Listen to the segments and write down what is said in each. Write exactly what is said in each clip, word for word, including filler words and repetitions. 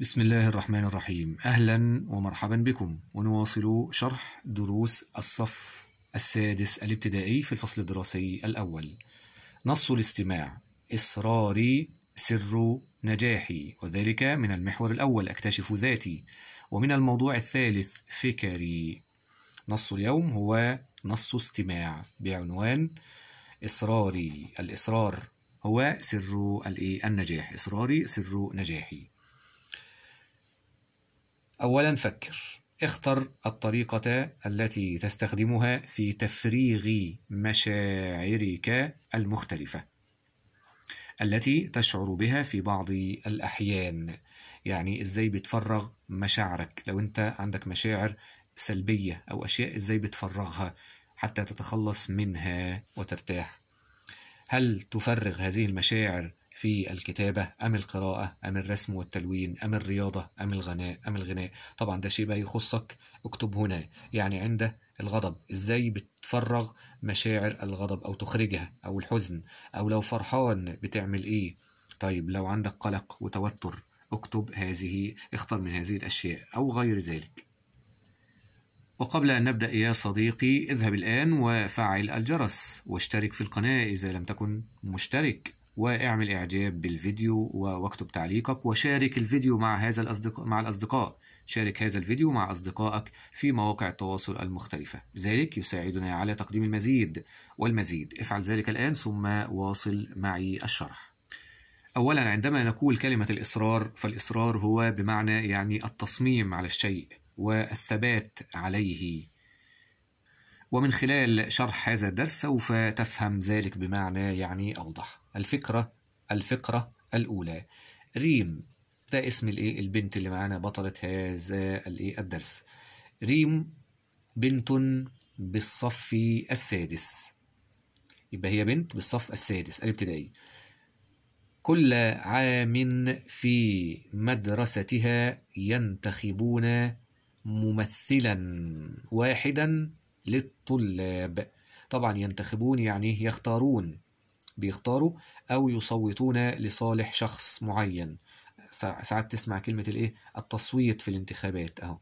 بسم الله الرحمن الرحيم. أهلا ومرحبا بكم، ونواصل شرح دروس الصف السادس الابتدائي في الفصل الدراسي الأول. نص الاستماع: إصراري سر نجاحي، وذلك من المحور الأول أكتشف ذاتي، ومن الموضوع الثالث فكري. نص اليوم هو نص استماع بعنوان إصراري، الإصرار هو سر النجاح، إصراري سر نجاحي. أولاً فكر، اختر الطريقة التي تستخدمها في تفريغ مشاعرك المختلفة التي تشعر بها في بعض الأحيان. يعني إزاي بتفرغ مشاعرك؟ لو أنت عندك مشاعر سلبية أو أشياء، إزاي بتفرغها حتى تتخلص منها وترتاح؟ هل تفرغ هذه المشاعر في الكتابة أم القراءة أم الرسم والتلوين أم الرياضة أم الغناء أم الغناء طبعا ده شيء بقى يخصك، اكتب هنا. يعني عند الغضب إزاي بتفرغ مشاعر الغضب أو تخرجها، أو الحزن، أو لو فرحان بتعمل إيه؟ طيب لو عندك قلق وتوتر اكتب هذه، اختر من هذه الأشياء أو غير ذلك. وقبل أن نبدأ يا صديقي، اذهب الآن وفعل الجرس واشترك في القناة إذا لم تكن مشترك، واعمل إعجاب بالفيديو واكتب تعليقك، وشارك الفيديو مع هذا الأصدقاء مع الأصدقاء شارك هذا الفيديو مع أصدقائك في مواقع التواصل المختلفة، ذلك يساعدنا على تقديم المزيد والمزيد. افعل ذلك الآن ثم واصل معي الشرح. أولا، عندما نقول كلمة الإصرار، فالإصرار هو بمعنى يعني التصميم على الشيء والثبات عليه، ومن خلال شرح هذا الدرس سوف تفهم ذلك بمعنى يعني أوضح. الفكرة الفقرة الأولى، ريم، ده اسم الإيه البنت اللي معانا بطلة هذا الإيه الدرس. ريم بنت بالصف السادس، يبقى هي بنت بالصف السادس الابتدائي. كل عام في مدرستها ينتخبون ممثلا واحدا للطلاب. طبعا ينتخبون يعني يختارون، بيختاروا أو يصوتون لصالح شخص معين. ساعات تسمع كلمة الإيه التصويت في الانتخابات أهو،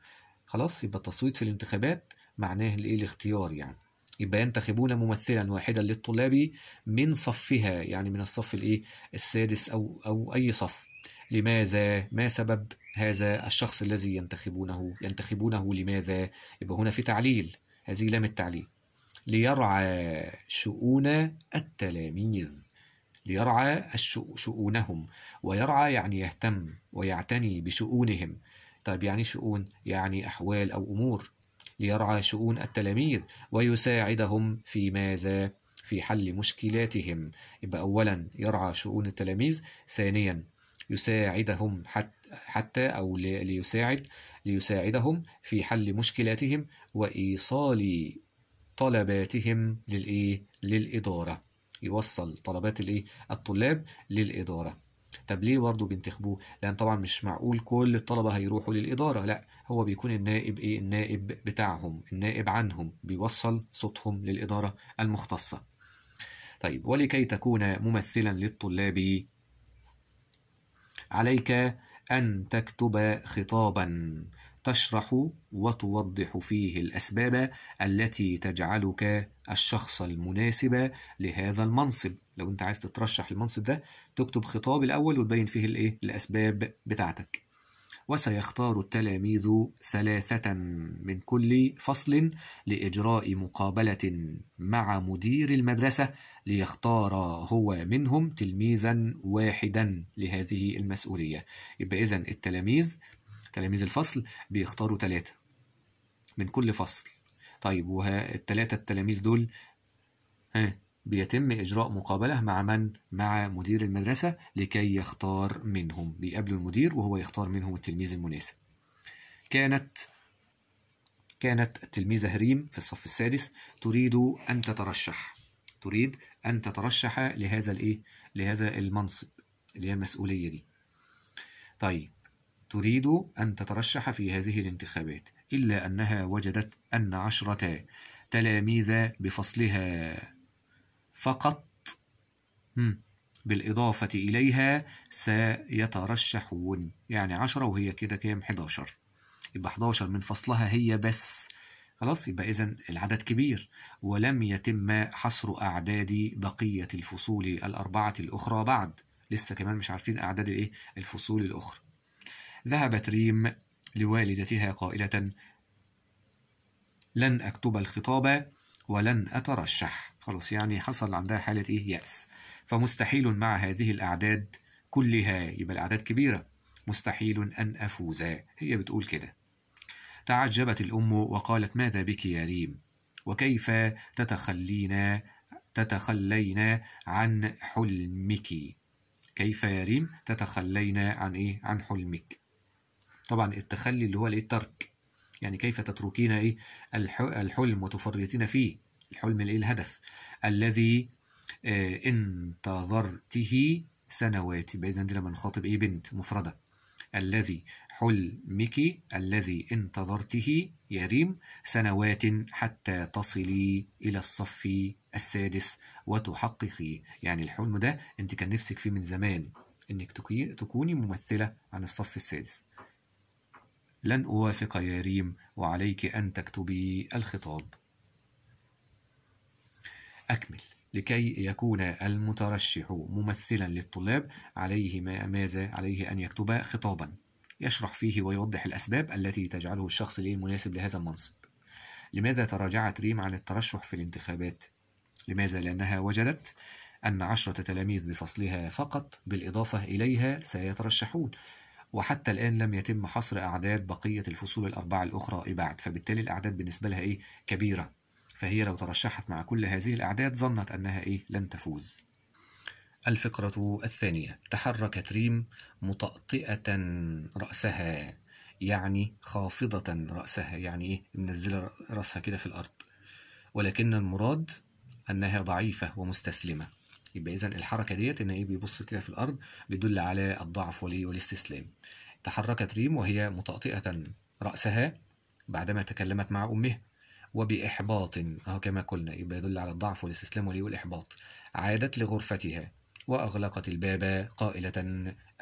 خلاص يبقى التصويت في الانتخابات معناه الإيه الاختيار يعني. يبقى ينتخبون ممثلا واحدا للطلاب من صفها، يعني من الصف الإيه السادس أو أو أي صف. لماذا؟ ما سبب هذا الشخص الذي ينتخبونه ينتخبونه لماذا؟ يبقى هنا في تعليل، هذه لام التعليل. ليرعى شؤون التلاميذ، ليرعى شؤونهم، ويرعى يعني يهتم ويعتني بشؤونهم. طيب يعني شؤون يعني أحوال أو أمور، ليرعى شؤون التلاميذ ويساعدهم في ماذا؟ في حل مشكلاتهم. يبقى أولا يرعى شؤون التلاميذ، ثانيا يساعدهم حتى حتى أو ليساعد ليساعدهم في حل مشكلاتهم وإيصال طلباتهم للإيه؟ للإدارة، يوصل طلبات الإيه؟ الطلاب للإدارة. طب ليه برضه بينتخبوه؟ لأن طبعا مش معقول كل الطلبة هيروحوا للإدارة، لا، هو بيكون النائب إيه؟ النائب بتاعهم، النائب عنهم، بيوصل صوتهم للإدارة المختصة. طيب، ولكي تكون ممثلا للطلاب عليك أن تكتب خطابا تشرح وتوضح فيه الأسباب التي تجعلك الشخص المناسب لهذا المنصب. لو أنت عايز تترشح المنصب ده تكتب خطاب الأول وتبين فيه الإيه؟ الأسباب بتاعتك. وسيختار التلاميذ ثلاثة من كل فصل لإجراء مقابلة مع مدير المدرسة ليختار هو منهم تلميذا واحدا لهذه المسؤولية. يبقى إذن التلاميذ تلاميذ الفصل بيختاروا ثلاثة من كل فصل. طيب والثلاثة التلاميذ دول ها بيتم إجراء مقابلة مع من؟ مع مدير المدرسة لكي يختار منهم، بيقابلوا المدير وهو يختار منهم التلميذ المناسب. كانت كانت التلميذة ريم في الصف السادس تريد أن تترشح تريد أن تترشح لهذا الإيه؟ لهذا المنصب اللي هي المسؤولية دي. طيب، تريد أن تترشح في هذه الانتخابات، إلا أنها وجدت أن عشرة تلاميذ بفصلها فقط بالإضافة إليها سيترشحون، يعني عشرة وهي كده كام؟ حداشر، يبقى حداشر من فصلها هي بس، خلاص. يبقى إذن العدد كبير، ولم يتم حصر أعداد بقية الفصول الأربعة الأخرى بعد، لسه كمان مش عارفين أعداد الإيه؟ الفصول الأخرى. ذهبت ريم لوالدتها قائلة: لن أكتب الخطابة ولن أترشح. خلاص، يعني حصل عندها حالة إيه؟ يأس. فمستحيل مع هذه الأعداد كلها، يبقى الأعداد كبيرة، مستحيل أن أفوز، هي بتقول كده. تعجبت الأم وقالت: ماذا بك يا ريم؟ وكيف تتخلين تتخلين عن حلمك؟ كيف يا ريم تتخلين عن إيه؟ عن حلمك. طبعا التخلي اللي هو الترك، يعني كيف تتركين إيه؟ الحلم وتفرطين فيه، الحلم الإيه؟ الهدف الذي انتظرته سنوات. يبقى إذن دي لما نخاطب إيه؟ بنت مفردة. الذي حلمك الذي انتظرته يا ريم سنوات حتى تصلي إلى الصف السادس وتحققي، يعني الحلم ده أنت كان نفسك فيه من زمان، إنك تكوني ممثلة عن الصف السادس. لن أوافق يا ريم، وعليك أن تكتبي الخطاب. أكمل. لكي يكون المترشح ممثلا للطلاب عليه ماذا؟ عليه أن يكتب خطابا يشرح فيه ويوضح الأسباب التي تجعله الشخص المناسب لهذا المنصب. لماذا تراجعت ريم عن الترشح في الانتخابات؟ لماذا؟ لأنها وجدت أن عشرة تلاميذ بفصلها فقط بالإضافة إليها سيترشحون، وحتى الآن لم يتم حصر أعداد بقية الفصول الأربعة الأخرى بعد، فبالتالي الأعداد بالنسبة لها إيه؟ كبيرة، فهي لو ترشحت مع كل هذه الأعداد ظنت أنها إيه؟ لن تفوز. الفقرة الثانية. تحركت ريم مطأطئة رأسها، يعني خافضة رأسها، يعني إيه؟ منزلة رأسها كده في الأرض، ولكن المراد أنها ضعيفة ومستسلمة. يبقى إذن الحركة ديت إن إيه؟ بيبص كده في الأرض، بيدل على الضعف والاستسلام. تحركت ريم وهي مطأطئة رأسها بعدما تكلمت مع أمها، وبإحباط، أهو كما قلنا، يبقى يدل على الضعف والاستسلام والإحباط. عادت لغرفتها وأغلقت الباب قائلة: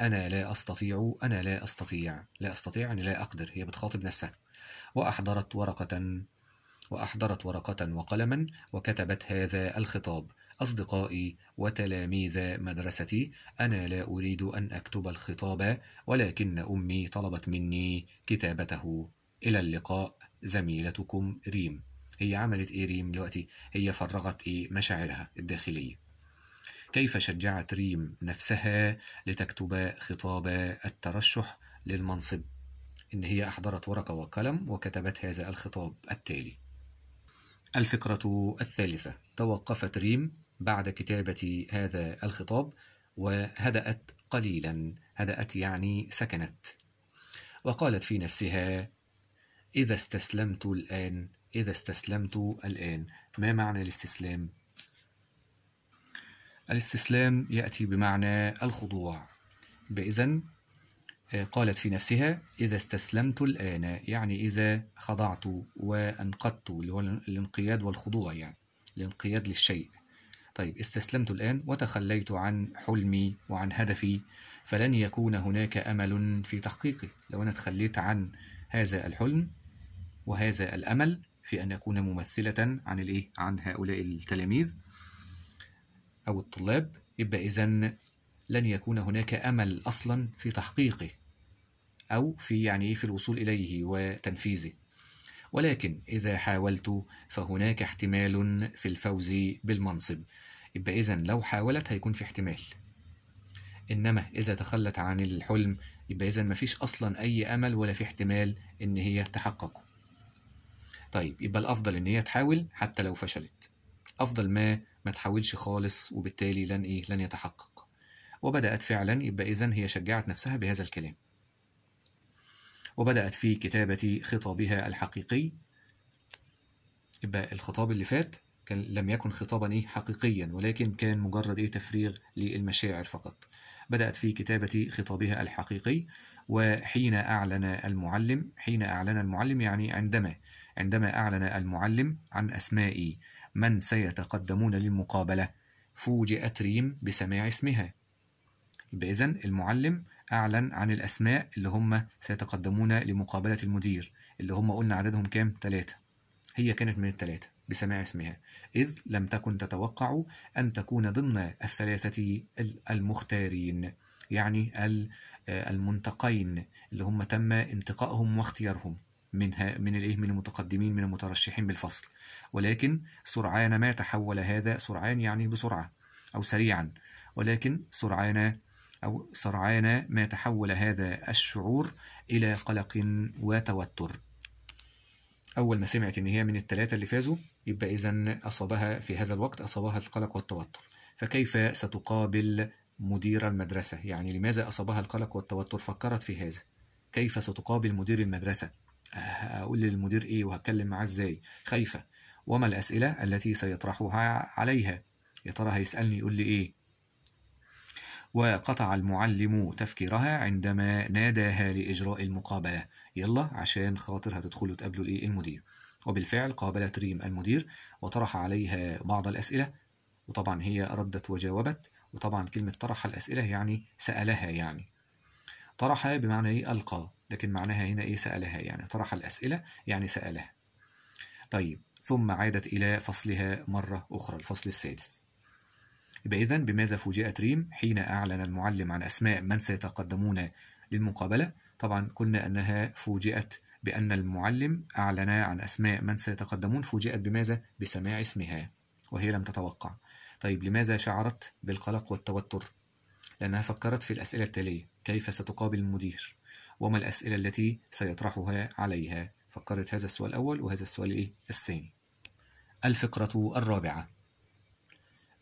أنا لا أستطيع، أنا لا أستطيع، لا أستطيع يعني لا أقدر، هي بتخاطب نفسها. وأحضرت ورقة وأحضرت ورقة وقلما وكتبت هذا الخطاب: أصدقائي وتلاميذ مدرستي، أنا لا أريد أن أكتب الخطاب، ولكن أمي طلبت مني كتابته. إلى اللقاء، زميلتكم ريم. هي عملت إيه ريم دلوقتي؟ هي فرغت إيه؟ مشاعرها الداخلية. كيف شجعت ريم نفسها لتكتب خطاب الترشح للمنصب؟ إن هي أحضرت ورقة وقلم وكتبت هذا الخطاب التالي. الفقرة الثالثة. توقفت ريم بعد كتابة هذا الخطاب وهدأت قليلا، هدأت يعني سكنت، وقالت في نفسها: إذا استسلمت الآن، إذا استسلمت الآن. ما معنى الاستسلام؟ الاستسلام يأتي بمعنى الخضوع. بإذن قالت في نفسها: إذا استسلمت الآن، يعني إذا خضعت وأنقدت، اللي هو الانقياد والخضوع، يعني الانقياد للشيء. طيب، استسلمت الآن وتخليت عن حلمي وعن هدفي، فلن يكون هناك أمل في تحقيقه. لو أنا تخليت عن هذا الحلم وهذا الأمل في أن أكون ممثلة عن الإيه؟ عن هؤلاء التلاميذ أو الطلاب، يبقى إذن لن يكون هناك أمل أصلا في تحقيقه، أو في يعني في الوصول إليه وتنفيذه. ولكن إذا حاولت فهناك احتمال في الفوز بالمنصب. يبقى إذن لو حاولت هيكون في احتمال، إنما إذا تخلت عن الحلم يبقى إذن مفيش أصلا أي أمل ولا في احتمال إن هي تحققه. طيب، يبقى الأفضل إن هي تحاول حتى لو فشلت، أفضل ما ما تحاولش خالص، وبالتالي لن إيه؟ لن يتحقق. وبدأت فعلا، يبقى إذن هي شجعت نفسها بهذا الكلام، وبدأت في كتابة خطابها الحقيقي. يبقى الخطاب اللي فات كان لم يكن خطابا إيه؟ حقيقيا، ولكن كان مجرد إيه؟ تفريغ للمشاعر فقط. بدأت في كتابة خطابها الحقيقي. وحين أعلن المعلم، حين أعلن المعلم يعني عندما عندما أعلن المعلم عن أسماء من سيتقدمون للمقابلة، فوجئت ريم بسماع اسمها. يبقى إذن المعلم أعلن عن الأسماء اللي هم سيتقدمون لمقابلة المدير، اللي هم قلنا عددهم كام؟ ثلاثة. هي كانت من الثلاثة بسماع اسمها، إذ لم تكن تتوقع أن تكون ضمن الثلاثة المختارين، يعني المنتقين اللي هم تم انتقائهم واختيارهم من من الايه من المتقدمين من المترشحين بالفصل. ولكن سرعان ما تحول هذا، سرعان يعني بسرعة أو سريعا، ولكن سرعان أو سرعان ما تحول هذا الشعور إلى قلق وتوتر. أول ما سمعت إن هي من الثلاثة اللي فازوا، يبقى إذن أصابها في هذا الوقت أصابها القلق والتوتر. فكيف ستقابل مدير المدرسة؟ يعني لماذا أصابها القلق والتوتر؟ فكرت في هذا، كيف ستقابل مدير المدرسة؟ أقول للمدير إيه وهتكلم معاه إزاي؟ خايفة. وما الأسئلة التي سيطرحها عليها؟ يا ترى هيسألني يقول لي إيه؟ وقطع المعلم تفكيرها عندما ناداها لإجراء المقابلة. يلا عشان خاطر هتدخلوا تقابلوا الإيه المدير. وبالفعل قابلت ريم المدير وطرح عليها بعض الأسئلة، وطبعا هي ردت وجاوبت. وطبعا كلمة طرح الأسئلة يعني سألها، يعني طرح بمعنى إيه؟ ألقى، لكن معناها هنا إيه؟ سألها، يعني طرح الأسئلة يعني سألها. طيب، ثم عادت إلى فصلها مرة أخرى، الفصل السادس. يبقى إذن بماذا فوجئت ريم حين أعلن المعلم عن أسماء من سيتقدمون للمقابلة؟ طبعا قلنا أنها فوجئت بأن المعلم أعلن عن أسماء من سيتقدمون، فوجئت بماذا؟ بسماع اسمها، وهي لم تتوقع. طيب لماذا شعرت بالقلق والتوتر؟ لأنها فكرت في الأسئلة التالية، كيف ستقابل المدير؟ وما الأسئلة التي سيطرحها عليها؟ فكرت هذا السؤال الأول وهذا السؤال إيه؟ الثاني. الفقرة الرابعة.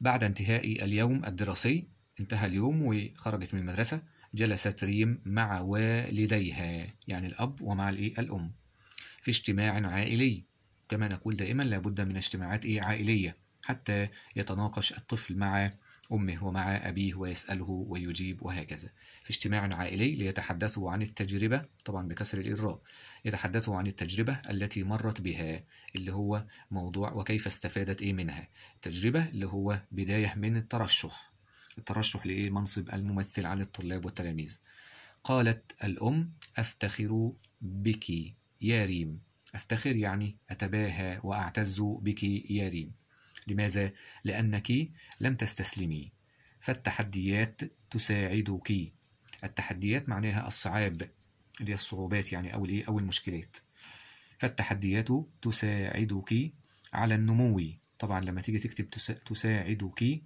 بعد انتهاء اليوم الدراسي، انتهى اليوم وخرجت من المدرسة، جلست ريم مع والديها، يعني الأب ومع الإيه؟ الأم، في اجتماع عائلي. كما نقول دائما لابد من اجتماعات إيه؟ عائلية، حتى يتناقش الطفل مع أمه ومع أبيه ويسأله ويجيب وهكذا. في اجتماع عائلي ليتحدثوا عن التجربة، طبعا بكسر الإراء، يتحدثوا عن التجربة التي مرت بها، اللي هو موضوع وكيف استفادت إيه منها. التجربة اللي هو بداية من الترشح، الترشح لإيه؟ منصب الممثل عن الطلاب والتلاميذ. قالت الأم: أفتخر بك يا ريم. أفتخر يعني أتباهى وأعتز بك يا ريم. لماذا؟ لأنك لم تستسلمي، فالتحديات تساعدك. التحديات معناها الصعاب، اللي هي الصعوبات يعني أو أو المشكلات. فالتحديات تساعدك على النمو. طبعا لما تيجي تكتب تساعدك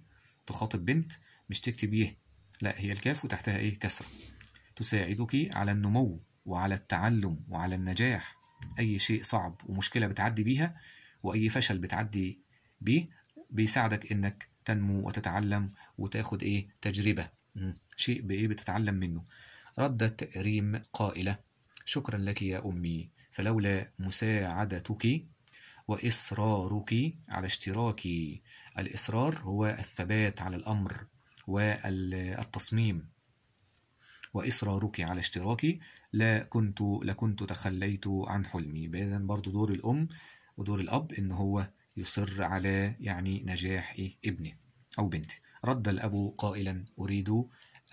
تخاطب بنت، مش تكتب إيه، لا، هي الكاف وتحتها إيه؟ كسرة. تساعدك على النمو وعلى التعلم وعلى النجاح. أي شيء صعب ومشكلة بتعدي بيها وأي فشل بتعدي بي بيساعدك انك تنمو وتتعلم وتاخد ايه؟ تجربه، شيء بايه بتتعلم منه. ردت ريم قائله: شكرا لك يا امي، فلولا مساعدتك واصرارك على اشتراكي. الاصرار هو الثبات على الامر والتصميم، واصرارك على اشتراكي لا كنت لكنت تخليت عن حلمي. باذن برضو دور الام ودور الاب ان هو يصر على يعني نجاح ابنه أو بنته. رد الأب قائلا: أريد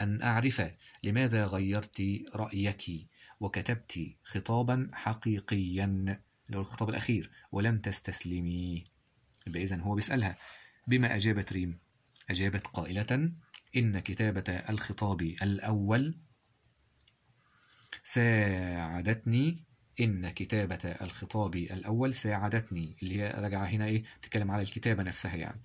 أن أعرف لماذا غيرت رأيك وكتبت خطابا حقيقيا، اللي هو الخطاب الأخير، ولم تستسلمي. يبقى إذن هو بيسألها. بما أجابت ريم؟ أجابت قائلة: إن كتابة الخطاب الأول ساعدتني إن كتابة الخطاب الأول ساعدتني، اللي هي راجعة هنا إيه؟ بتتكلم على الكتابة نفسها. يعني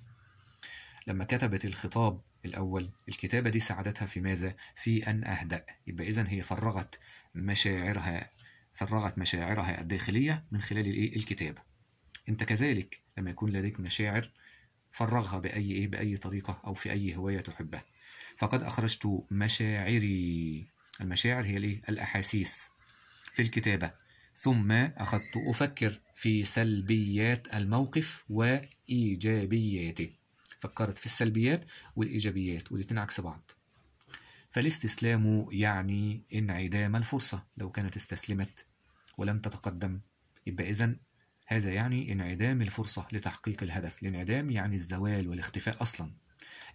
لما كتبت الخطاب الأول، الكتابة دي ساعدتها في ماذا؟ في أن أهدأ. يبقى إذن هي فرغت مشاعرها، فرغت مشاعرها الداخلية من خلال الإيه؟ الكتابة. أنت كذلك لما يكون لديك مشاعر فرغها بأي إيه؟ بأي طريقة أو في أي هواية تحبها. فقد أخرجت مشاعري، المشاعر هي الإيه؟ الأحاسيس، في الكتابة. ثم أخذت أفكر في سلبيات الموقف وإيجابياته. فكرت في السلبيات والإيجابيات والاتنين عكس بعض. فالاستسلام يعني انعدام الفرصة. لو كانت استسلمت ولم تتقدم، يبقى إذن هذا يعني انعدام الفرصة لتحقيق الهدف. الانعدام يعني الزوال والاختفاء أصلا.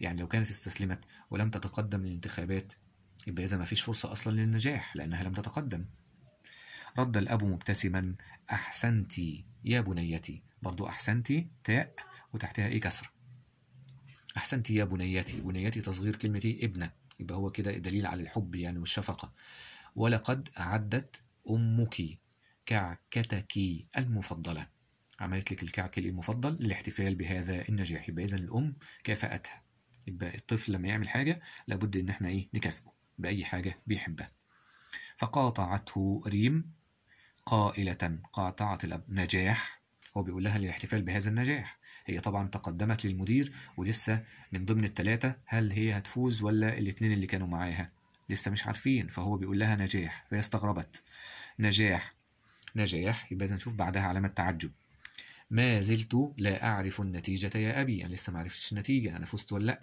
يعني لو كانت استسلمت ولم تتقدم للانتخابات يبقى إذا ما فيش فرصة أصلا للنجاح لأنها لم تتقدم. رد الأب مبتسما: أحسنتي يا بنيتي. برضو أحسنتي تاء وتحتها إيه كسر. أحسنتي يا بنيتي، بنيتي تصغير كلمة ابنة، يبقى هو كده الدليل على الحب يعني والشفقة. ولقد أعدت أمك كعكتك المفضلة، عملت لك الكعك المفضل للاحتفال بهذا النجاح. يبقى إذن الأم كافأتها، يبقى الطفل لما يعمل حاجة لابد إن احنا إيه نكافئه بأي حاجة بيحبها. فقاطعته ريم قائلة، قاطعت الأب نجاح، هو بيقول لها للاحتفال بهذا النجاح. هي طبعا تقدمت للمدير ولسه من ضمن الثلاثة، هل هي هتفوز ولا الاثنين اللي كانوا معاها لسه مش عارفين، فهو بيقول لها نجاح، فهي استغربت. نجاح نجاح، يبقى إذا نشوف بعدها علامة تعجب. ما زلت لا أعرف النتيجة يا أبي، أنا لسه ما عرفتش النتيجة، أنا فزت ولا لأ.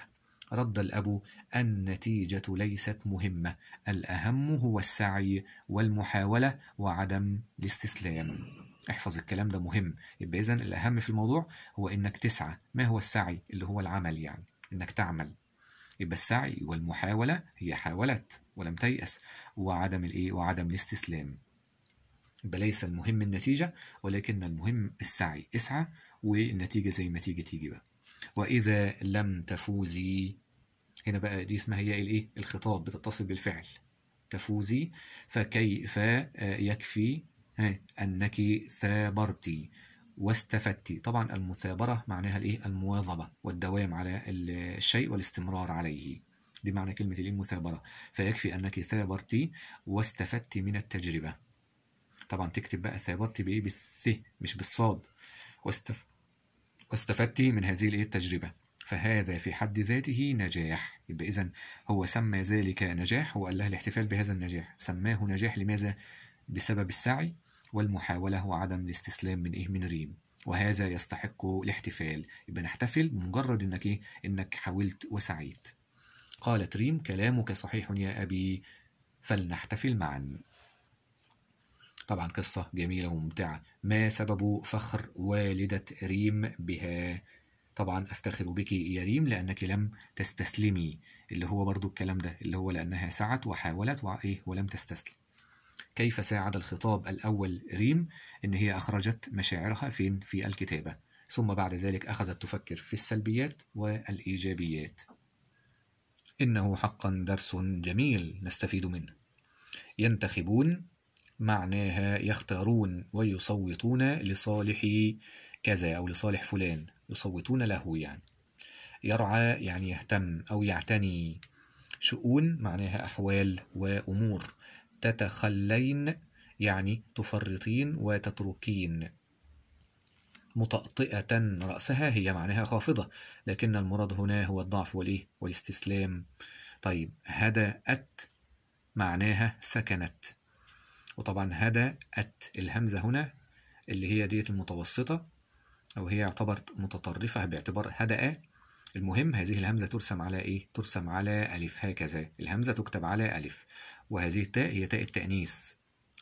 رد الأب النتيجة ليست مهمة، الأهم هو السعي والمحاولة وعدم الاستسلام. احفظ الكلام ده مهم، يبقى إذن الأهم في الموضوع هو إنك تسعى. ما هو السعي؟ اللي هو العمل، يعني إنك تعمل، يبقى السعي والمحاولة، هي حاولت ولم تيأس، وعدم الإيه؟ وعدم الاستسلام. يبقى ليس المهم النتيجة ولكن المهم السعي، اسعى والنتيجة زي ما تيجي تيجي بقى. وإذا لم تفوزي، هنا بقى دي اسمها هي الايه؟ الخطاب، بتتصل بالفعل تفوزي، فكيف يكفي أنك ثابرتي واستفدتي. طبعا المثابرة معناها الايه؟ المواظبة والدوام على الشيء والاستمرار عليه، دي معنى كلمة المثابرة. فيكفي أنك ثابرتي واستفدتي من التجربة. طبعا تكتب بقى ثابرتي بايه؟ بالث مش بالصاد. واستف... واستفدتي من هذه الايه؟ التجربة، فهذا في حد ذاته نجاح. يبقى إذن هو سمى ذلك نجاح، وقال لها الاحتفال بهذا النجاح سماه نجاح، لماذا؟ بسبب السعي والمحاولة وعدم الاستسلام من إيه؟ من ريم. وهذا يستحق الاحتفال، يبقى نحتفل بمجرد إنك إيه؟ إنك حاولت وسعيت. قالت ريم: كلامك صحيح يا أبي، فلنحتفل معا. طبعا قصة جميلة وممتعة. ما سبب فخر والدة ريم بها؟ طبعا أفتخر بك يا ريم لأنك لم تستسلمي، اللي هو برضو الكلام ده، اللي هو لأنها سعت وحاولت وإيه؟ ولم تستسلم. كيف ساعد الخطاب الأول ريم؟ إن هي أخرجت مشاعرها فين؟ في الكتابة، ثم بعد ذلك أخذت تفكر في السلبيات والإيجابيات. إنه حقا درس جميل نستفيد منه. ينتخبون معناها يختارون ويصوتون لصالح كذا أو لصالح فلان، يصوتون له يعني. يرعى يعني يهتم أو يعتني. شؤون معناها أحوال وأمور. تتخلين يعني تفرطين وتتركين. مطأطئة رأسها، هي معناها خافضة، لكن المراد هنا هو الضعف والإيه؟ والاستسلام. طيب هدأت معناها سكنت، وطبعا هدأت الهمزة هنا اللي هي ديت المتوسطة، أو هي يعتبر متطرفة باعتبار هدأ. المهم هذه الهمزة ترسم على إيه؟ ترسم على ألف، هكذا الهمزة تكتب على ألف. وهذه التاء هي تاء التأنيث،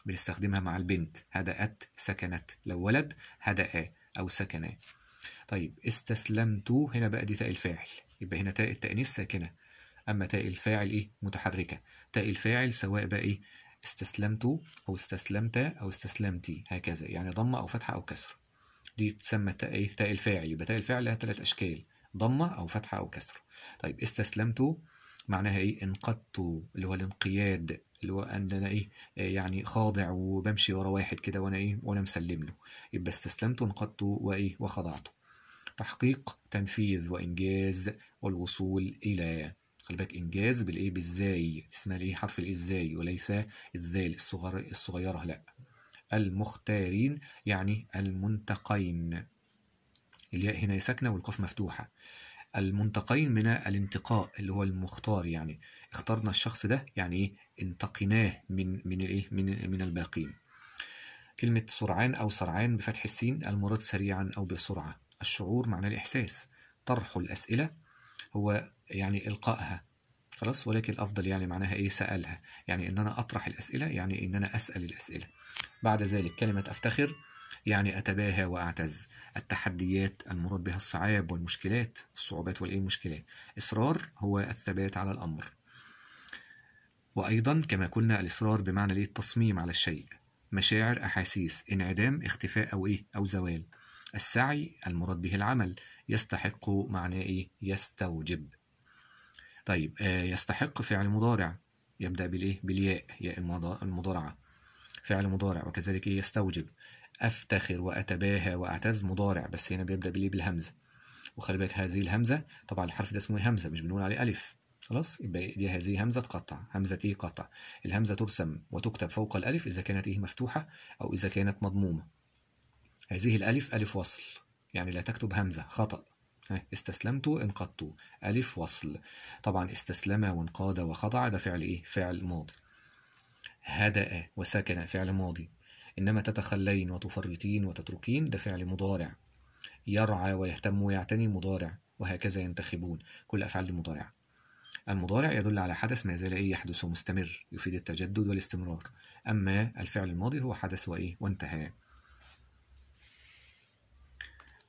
بنستخدمها مع البنت، هدأت سكنت. لو ولد هدأ أو سكنا. طيب استسلمت هنا بقى دي تاء الفاعل، يبقى هنا تاء التأنيث ساكنة، أما تاء الفاعل إيه؟ متحركة. تاء الفاعل سواء بقى إيه؟ استسلمت أو استسلمت أو استسلمتي، هكذا يعني ضمة أو فتحة أو كسر. دي تسمى تاء إيه؟ تاء الفاعل. يبقى تاء الفاعل لها ثلاث أشكال، ضمة أو فتحة أو كسر. طيب استسلمت معناها إيه؟ انقدت، اللي هو الانقياد، اللي هو أن أنا إيه؟ يعني خاضع وبمشي ورا واحد كده وأنا إيه؟ وأنا مسلم له. يبقى استسلمت انقدت وإيه؟ وخضعت. تحقيق تنفيذ وإنجاز والوصول إلى. خلي بالك إنجاز بالإيه؟ بالزاي، اسمها الإيه؟ حرف الإزاي وليس الذال الصغر الصغيرة لأ. المختارين يعني المنتقين، الياء هنا ساكنة والقاف مفتوحة. المنتقين من الانتقاء اللي هو المختار، يعني اخترنا الشخص ده، يعني ايه؟ انتقيناه من من الايه؟ من من الباقين. كلمة سرعان أو سرعان بفتح السين، المراد سريعا أو بسرعة. الشعور معناه الإحساس. طرح الأسئلة هو يعني إلقائها، خلاص، ولكن الأفضل يعني معناها إيه؟ سألها، يعني إن أنا أطرح الأسئلة، يعني إن أنا أسأل الأسئلة. بعد ذلك كلمة أفتخر يعني أتباهى وأعتز. التحديات المراد بها الصعاب والمشكلات، الصعوبات والإيه المشكلات. إصرار هو الثبات على الأمر. وأيضا كما قلنا الإصرار بمعنى ليه التصميم على الشيء. مشاعر، أحاسيس، انعدام، اختفاء أو إيه أو زوال. السعي المراد به العمل، يستحق معناه إيه؟ يستوجب. طيب يستحق فعل مضارع يبدأ بالإيه؟ بالياء، ياء المضارعة، فعل مضارع. وكذلك إيه؟ يستوجب. أفتخر وأتباهى وأعتز مضارع، بس هنا بيبدأ بالإيه؟ بالهمزة. وخلي بالك هذه الهمزة، طبعا الحرف ده اسمه همزة مش بنقول عليه ألف، خلاص يبقى دي هذه همزة تقطع، همزة إيه؟ قطع. الهمزة ترسم وتكتب فوق الألف إذا كانت إيه؟ مفتوحة أو إذا كانت مضمومة. هذه الألف ألف وصل، يعني لا تكتب همزة، خطأ. استسلمت انقضت، ألف وصل. طبعا استسلم وانقاد وخضع ده فعل إيه؟ فعل ماضي. هدأ وسكن فعل ماضي. إنما تتخلين وتفرطين وتتركين ده فعل مضارع. يرعى ويهتم ويعتني مضارع. وهكذا ينتخبون، كل أفعال المضارع. المضارع يدل على حدث ما زال إيه؟ يحدث ومستمر، يفيد التجدد والاستمرار. أما الفعل الماضي هو حدث وإيه؟ وانتهى.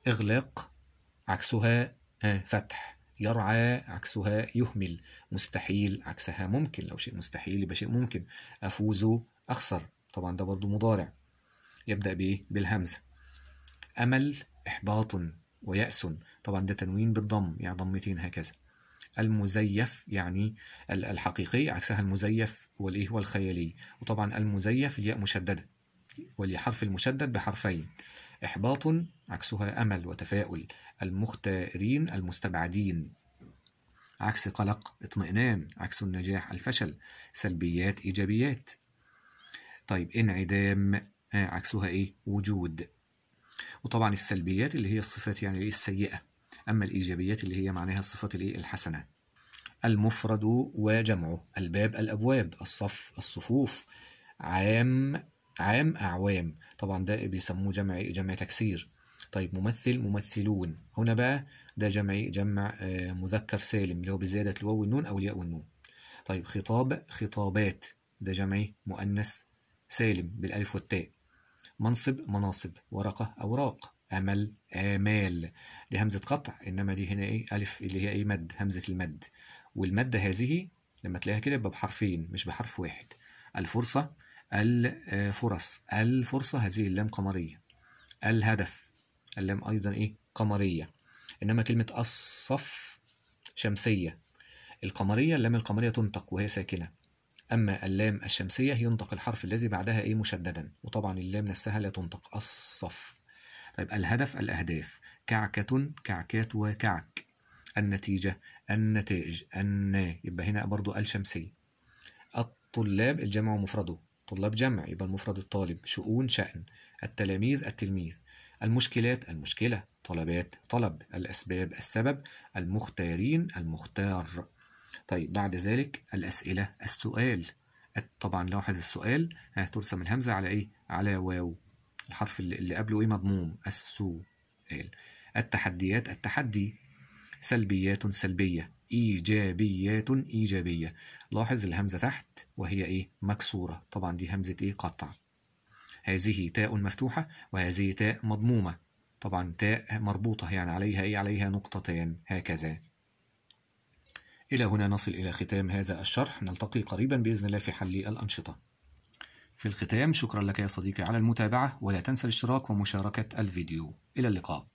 إغلاق عكسها فتح، يرعى عكسها يهمل، مستحيل عكسها ممكن، لو شيء مستحيل يبقى شيء ممكن. أفوز أخسر، طبعا ده برضو مضارع يبدأ بإيه؟ بالهمزة. أمل، إحباط ويأس، طبعا ده تنوين بالضم، يعني ضمتين هكذا. المزيف يعني الحقيقي عكسها المزيف والإيه والخيالي. وطبعا المزيف الياء مشددة والحرف المشدد بحرفين. إحباط عكسها أمل وتفاؤل. المختارين المستبعدين. عكس قلق اطمئنان، عكس النجاح الفشل. سلبيات إيجابيات. طيب انعدام عكسها إيه؟ وجود. وطبعا السلبيات اللي هي الصفات يعني السيئة، أما الإيجابيات اللي هي معناها الصفات اللي الحسنة. المفرد وجمعه، الباب الأبواب، الصف الصفوف، عام عام أعوام، طبعا ده بيسموه جمع جمع تكسير. طيب ممثل ممثلون، هنا بقى ده جمع جمع مذكر سالم اللي هو بزيادة الواو والنون أو الياء والنون. طيب خطاب خطابات، ده جمع مؤنث سالم بالألف والتاء. منصب مناصب، ورقة أوراق. أمل آمال، دي همزة قطع، إنما دي هنا إيه؟ ألف اللي هي إيه؟ مد، همزة المد. والمد هذه لما تلاقيها كده يبقى بحرفين مش بحرف واحد. الفرصة الفرص، الفرصة هذه اللام قمرية. الهدف اللام أيضا إيه؟ قمرية. إنما كلمة الصف شمسية. القمرية اللام القمرية تنطق وهي ساكنة، أما اللام الشمسية ينطق الحرف الذي بعدها إيه؟ مشددا، وطبعا اللام نفسها لا تنطق. الصف. طيب الهدف الأهداف. كعكة كعكات وكعك. النتيجة النتائج. النا يبقى هنا برضو الشمسية. الطلاب الجمع ومفرده، طلاب جمع يبقى المفرد الطالب. شؤون شأن. التلاميذ التلميذ. المشكلات المشكلة. طلبات طلب. الأسباب السبب. المختارين المختار. طيب بعد ذلك الأسئلة السؤال. طبعا لاحظ السؤال هترسم الهمزة على إيه؟ على واو، الحرف اللي قبله إيه؟ مضموم. السؤال. التحديات التحدي. سلبيات سلبية. إيجابيات إيجابية. لاحظ الهمزة تحت وهي إيه؟ مكسورة، طبعا دي همزة إيه؟ قطع. هذه تاء مفتوحة وهذه تاء مضمومة، طبعا تاء مربوطة يعني عليها إيه؟ عليها نقطتان هكذا. إلى هنا نصل إلى ختام هذا الشرح، نلتقي قريبا بإذن الله في حل الأنشطة. في الختام شكرا لك يا صديقي على المتابعة، ولا تنسى الاشتراك ومشاركة الفيديو. إلى اللقاء.